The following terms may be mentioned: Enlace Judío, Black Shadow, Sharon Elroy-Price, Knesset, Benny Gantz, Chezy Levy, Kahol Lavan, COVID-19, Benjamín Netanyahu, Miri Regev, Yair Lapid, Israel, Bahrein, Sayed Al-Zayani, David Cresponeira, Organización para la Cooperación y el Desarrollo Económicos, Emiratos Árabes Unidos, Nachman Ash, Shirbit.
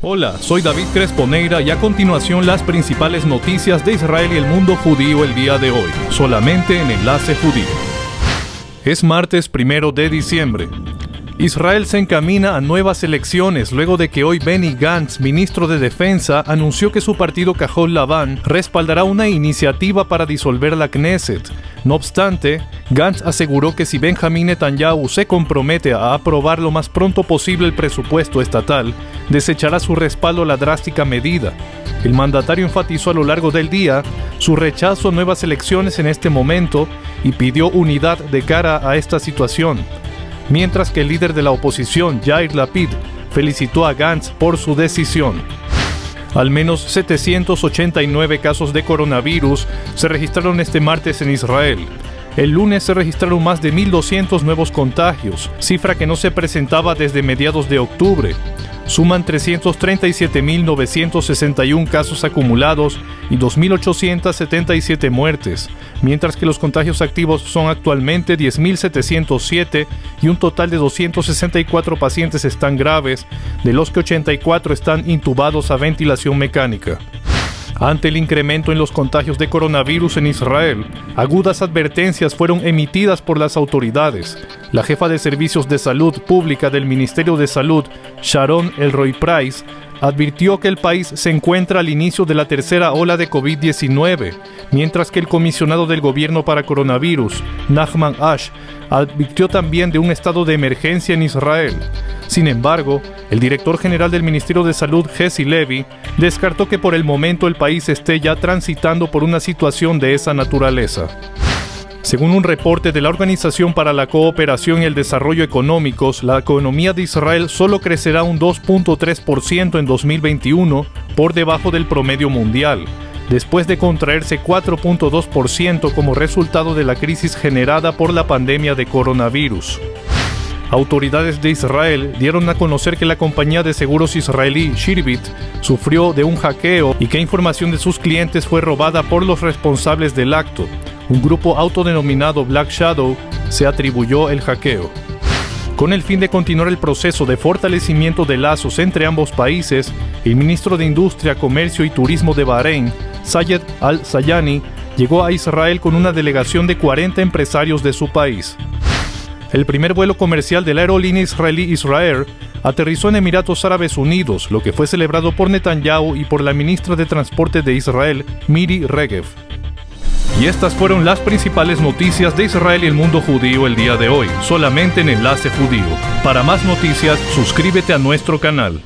Hola, soy David Cresponeira y a continuación las principales noticias de Israel y el mundo judío el día de hoy, solamente en Enlace Judío. Es martes 1 de diciembre. Israel se encamina a nuevas elecciones luego de que hoy Benny Gantz, ministro de Defensa, anunció que su partido Kahol Lavan respaldará una iniciativa para disolver la Knesset. No obstante, Gantz aseguró que si Benjamín Netanyahu se compromete a aprobar lo más pronto posible el presupuesto estatal, desechará su respaldo a la drástica medida. El mandatario enfatizó a lo largo del día su rechazo a nuevas elecciones en este momento y pidió unidad de cara a esta situación. Mientras que el líder de la oposición, Yair Lapid, felicitó a Gantz por su decisión. Al menos 789 casos de coronavirus se registraron este martes en Israel. El lunes se registraron más de 1.200 nuevos contagios, cifra que no se presentaba desde mediados de octubre. Suman 337.961 casos acumulados y 2.877 muertes, mientras que los contagios activos son actualmente 10.707 y un total de 264 pacientes están graves, de los que 84 están intubados a ventilación mecánica. Ante el incremento en los contagios de coronavirus en Israel, agudas advertencias fueron emitidas por las autoridades. La jefa de Servicios de Salud Pública del Ministerio de Salud, Sharon Elroy-Price, advirtió que el país se encuentra al inicio de la tercera ola de COVID-19, mientras que el comisionado del gobierno para coronavirus, Nachman Ash, advirtió también de un estado de emergencia en Israel. Sin embargo, el director general del Ministerio de Salud, Chezy Levy, descartó que por el momento el país esté ya transitando por una situación de esa naturaleza. Según un reporte de la Organización para la Cooperación y el Desarrollo Económicos, la economía de Israel solo crecerá un 2.3% en 2021, por debajo del promedio mundial, después de contraerse 4.2% como resultado de la crisis generada por la pandemia de coronavirus. Autoridades de Israel dieron a conocer que la compañía de seguros israelí Shirbit sufrió de un hackeo y que información de sus clientes fue robada por los responsables del acto. Un grupo autodenominado Black Shadow se atribuyó el hackeo. Con el fin de continuar el proceso de fortalecimiento de lazos entre ambos países, el ministro de Industria, Comercio y Turismo de Bahrein, Sayed Al-Zayani, llegó a Israel con una delegación de 40 empresarios de su país. El primer vuelo comercial de la aerolínea israelí Israel aterrizó en Emiratos Árabes Unidos, lo que fue celebrado por Netanyahu y por la ministra de Transporte de Israel, Miri Regev. Y estas fueron las principales noticias de Israel y el mundo judío el día de hoy, solamente en Enlace Judío. Para más noticias, suscríbete a nuestro canal.